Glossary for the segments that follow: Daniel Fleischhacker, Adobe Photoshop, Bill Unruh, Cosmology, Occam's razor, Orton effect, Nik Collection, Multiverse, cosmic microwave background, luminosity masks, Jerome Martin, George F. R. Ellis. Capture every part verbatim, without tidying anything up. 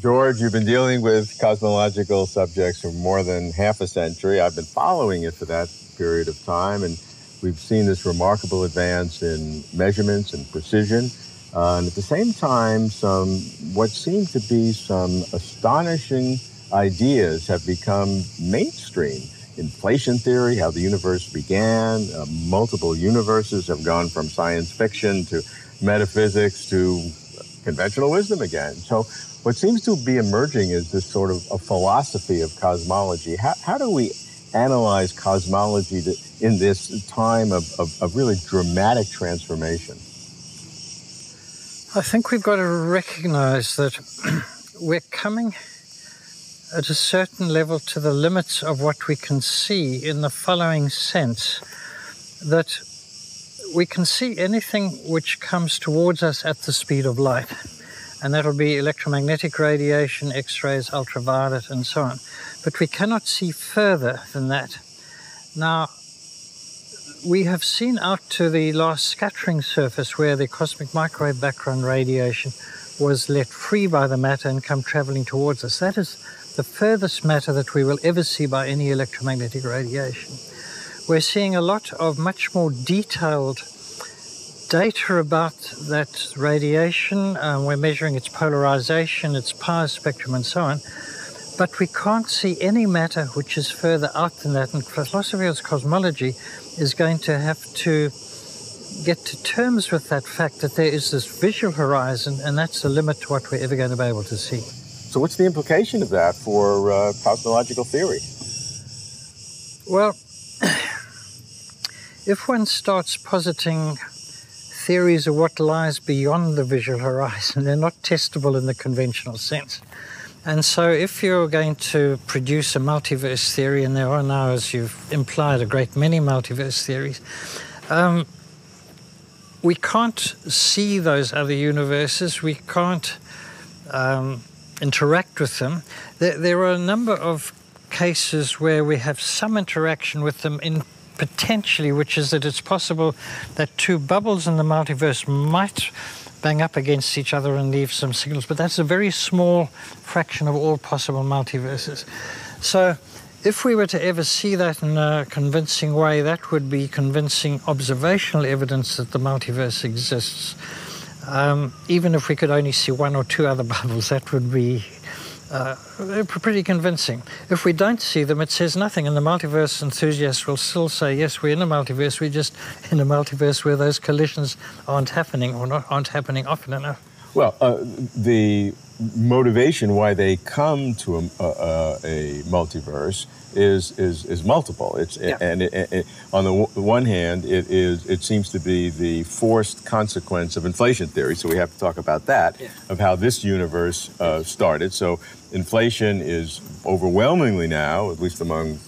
George, you've been dealing with cosmological subjects for more than half a century. I've been following it for that period of time, and we've seen this remarkable advance in measurements and precision, uh, and at the same time, some what seem to be some astonishing ideas have become mainstream. Inflation theory, how the universe began, uh, multiple universes have gone from science fiction to metaphysics to conventional wisdom again. So what seems to be emerging is this sort of a philosophy of cosmology. How, how do we analyze cosmology to, in this time of, of, of really dramatic transformation? I think we've got to recognize that we're coming at a certain level to the limits of what we can see, in the following sense that we can see anything which comes towards us at the speed of light, and that'll be electromagnetic radiation, X-rays, ultraviolet, and so on. But we cannot see further than that. Now, we have seen out to the last scattering surface where the cosmic microwave background radiation was let free by the matter and come traveling towards us. That is the furthest matter that we will ever see by any electromagnetic radiation. We're seeing a lot of much more detailed data about that radiation. Um, we're measuring its polarization, its power spectrum, and so on. But we can't see any matter which is further out than that. And philosophy of cosmology is going to have to get to terms with that fact that there is this visual horizon, and that's the limit to what we're ever going to be able to see. So what's the implication of that for uh, cosmological theory? Well, if one starts positing theories of what lies beyond the visual horizon, they're not testable in the conventional sense. And so if you're going to produce a multiverse theory, and there are now, as you've implied, a great many multiverse theories, um, we can't see those other universes, we can't um, interact with them. There, there are a number of cases where we have some interaction with them in potentially, which is that it's possible that two bubbles in the multiverse might bang up against each other and leave some signals, but that's a very small fraction of all possible multiverses. So if we were to ever see that in a convincing way, that would be convincing observational evidence that the multiverse exists. Um, even if we could only see one or two other bubbles, that would be uh, pretty convincing. If we don't see them, it says nothing, and the multiverse enthusiasts will still say, yes, we're in a multiverse, we're just in a multiverse where those collisions aren't happening, or not, aren't happening often enough. Well, uh, the motivation why they come to a, a, a multiverse is, is is multiple. It's yeah. and it, it, it, on the w one hand, it is it seems to be the forced consequence of inflation theory. So we have to talk about that, yeah. of how this universe uh, started. So inflation is overwhelmingly now, at least among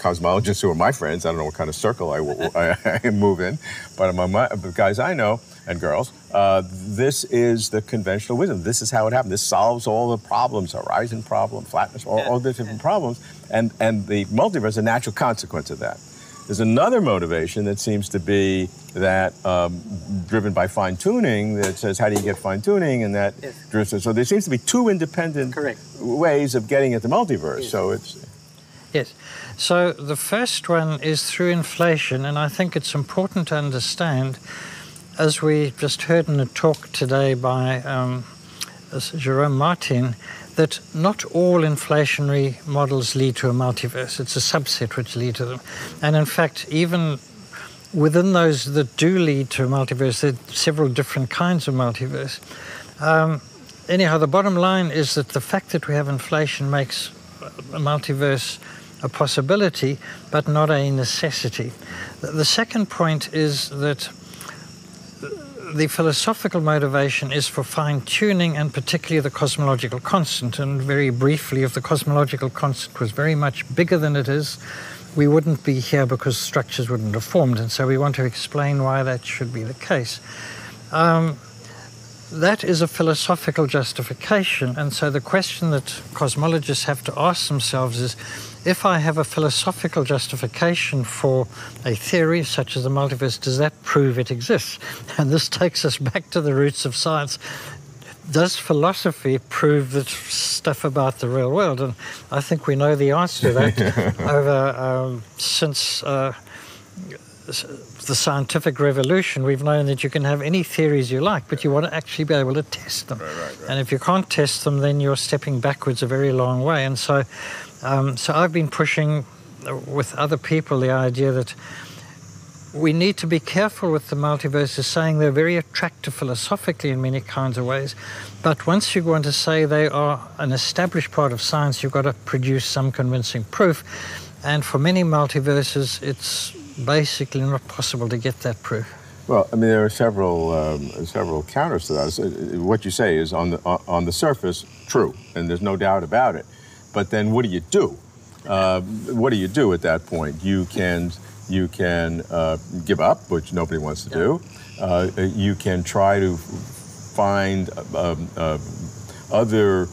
cosmologists who are my friends. I don't know what kind of circle I, I, I move in, but among my the guys I know and girls, uh, this is the conventional wisdom. This is how it happened. This solves all the problems: horizon problem, flatness, all, all the different problems. And and the multiverse is a natural consequence of that. There's another motivation that seems to be that um, driven by fine tuning. That says, how do you get fine tuning? And that yes. so there seems to be two independent Correct. ways of getting at the multiverse. Yes. So it's. Yes. So the first one is through inflation, and I think it's important to understand, as we just heard in a talk today by um, Jerome Martin, that not all inflationary models lead to a multiverse. It's a subset which lead to them. And in fact, even within those that do lead to a multiverse, there are several different kinds of multiverse. Um, anyhow, the bottom line is that the fact that we have inflation makes a multiverse a possibility, but not a necessity. The second point is that the philosophical motivation is for fine-tuning, and particularly the cosmological constant. And very briefly, if the cosmological constant was very much bigger than it is, we wouldn't be here because structures wouldn't have formed. And so we want to explain why that should be the case. Um, That is a philosophical justification, and so the question that cosmologists have to ask themselves is, if I have a philosophical justification for a theory such as the multiverse, does that prove it exists? And this takes us back to the roots of science. does philosophy prove the stuff about the real world? And I think we know the answer to that over um, since uh, the scientific revolution. We've known that you can have any theories you like, but you want to actually be able to test them. Right, right, right. And if you can't test them, then you're stepping backwards a very long way. And so, um, so I've been pushing with other people the idea that we need to be careful with the multiverses, saying they're very attractive philosophically in many kinds of ways, but once you want to say they are an established part of science, you've got to produce some convincing proof, and for many multiverses it's basically not possible to get that proof. Well, I mean, there are several um, several counters to that. What you say is on the on the surface true, and there's no doubt about it, but then what do you do? Uh, what do you do at that point? You can You can uh, give up, which nobody wants to do. Uh, you can try to find um, uh, other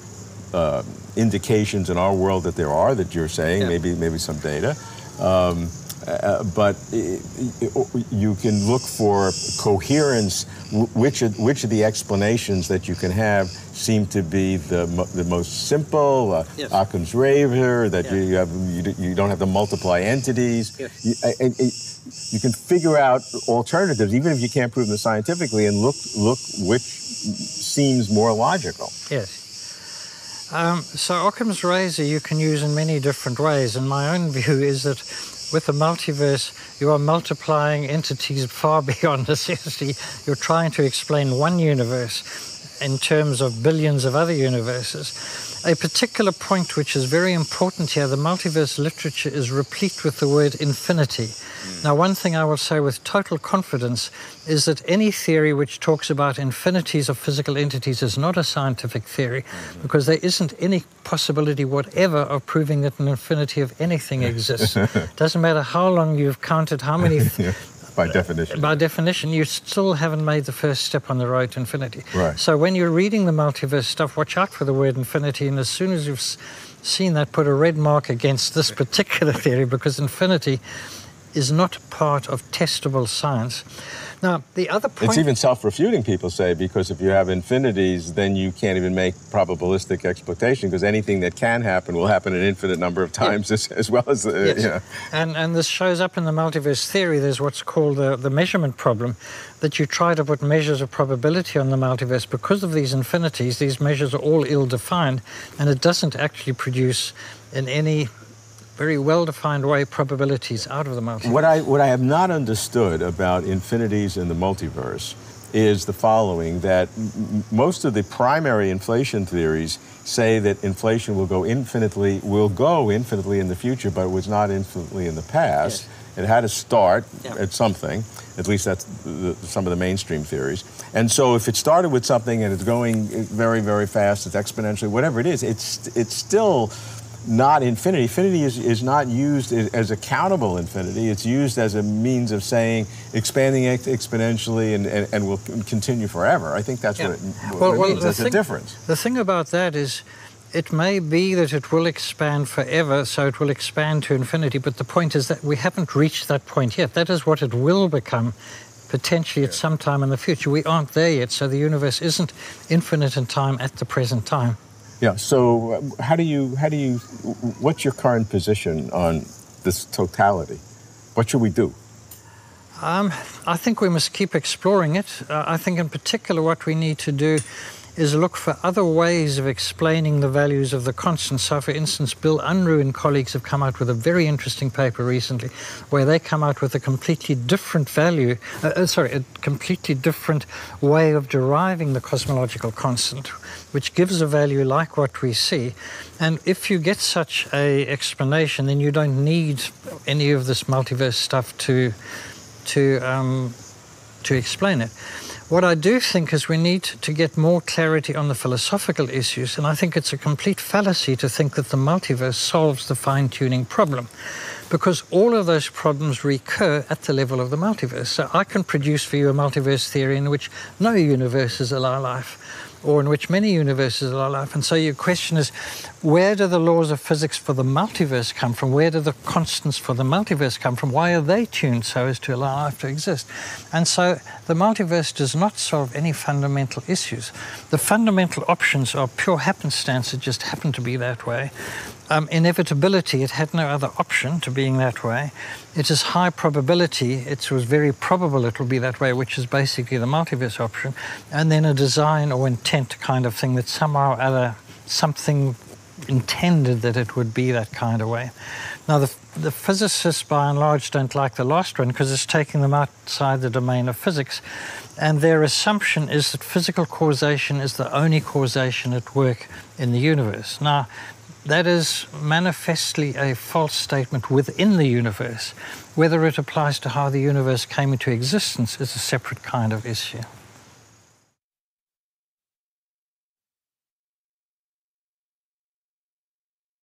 uh, indications in our world that there are, that you're saying, yeah. maybe maybe some data. Um, uh, but it, it, you can look for coherence, which of, which of the explanations that you can have seem to be the, the most simple, uh, yes. Occam's razor, that yeah. you, have, you, you don't have to multiply entities. Yes. You, and, and you can figure out alternatives, even if you can't prove them scientifically, and look, look which seems more logical. Yes. Um, so Occam's razor you can use in many different ways, and my own view is that with the multiverse, you are multiplying entities far beyond necessity. You're trying to explain one universe in terms of billions of other universes. A particular point which is very important here, the multiverse literature is replete with the word infinity. Mm. Now, one thing I will say with total confidence is that any theory which talks about infinities of physical entities is not a scientific theory, mm-hmm. because there isn't any possibility whatever of proving that an infinity of anything exists. Doesn't matter how long you've counted, how many... yeah. By definition. By definition, you still haven't made the first step on the road to infinity. Right. So when you're reading the multiverse stuff, watch out for the word infinity, and as soon as you've seen that, put a red mark against this particular theory, because infinity is not part of testable science. Now, the other point... It's even self-refuting, people say, because if you have infinities, then you can't even make probabilistic exploitation, because anything that can happen will happen an infinite number of times, yeah. as, as well as... Uh, yes. you know. and, and this shows up in the multiverse theory. There's what's called the, the measurement problem, that you try to put measures of probability on the multiverse. Because of these infinities, these measures are all ill-defined, and it doesn't actually produce in any... very well-defined way probabilities out of the multiverse. What I, what I have not understood about infinities in the multiverse is the following, that m most of the primary inflation theories say that inflation will go infinitely, will go infinitely in the future, but it was not infinitely in the past. Yes. It had to start yeah. at something, at least that's the, some of the mainstream theories. And so if it started with something and it's going very, very fast, it's exponentially, whatever it is, it's, it's still not infinity. Infinity is, is not used as a countable infinity. It's used as a means of saying, expanding ex exponentially and, and, and will continue forever. I think that's yeah. what it, what well, it well, means. That's the difference. The thing about that is, it may be that it will expand forever, so it will expand to infinity, but the point is that we haven't reached that point yet. That is what it will become potentially at yeah. some time in the future. We aren't there yet, so the universe isn't infinite in time at the present time. Yeah, so how do you, how do you, what's your current position on this totality? What should we do? Um, I think we must keep exploring it. Uh, I think in particular what we need to do is look for other ways of explaining the values of the constants. So for instance, Bill Unruh and colleagues have come out with a very interesting paper recently where they come out with a completely different value, uh, sorry, a completely different way of deriving the cosmological constant, which gives a value like what we see. And if you get such a explanation, then you don't need any of this multiverse stuff to, to, um, to explain it. What I do think is we need to get more clarity on the philosophical issues, and I think it's a complete fallacy to think that the multiverse solves the fine-tuning problem, because all of those problems recur at the level of the multiverse. So I can produce for you a multiverse theory in which no universes allow life. or in which many universes are alive. And so your question is, where do the laws of physics for the multiverse come from? Where do the constants for the multiverse come from? Why are they tuned so as to allow life to exist? And so the multiverse does not solve any fundamental issues. The fundamental options are pure happenstance. It just happened to be that way. Um, inevitability, it had no other option to being that way. It is high probability, it was very probable it will be that way, which is basically the multiverse option. And then a design or intent kind of thing that somehow or other, something intended that it would be that kind of way. Now the, the physicists by and large don't like the last one because it's taking them outside the domain of physics. And their assumption is that physical causation is the only causation at work in the universe. Now, that is manifestly a false statement within the universe. Whether it applies to how the universe came into existence is a separate kind of issue.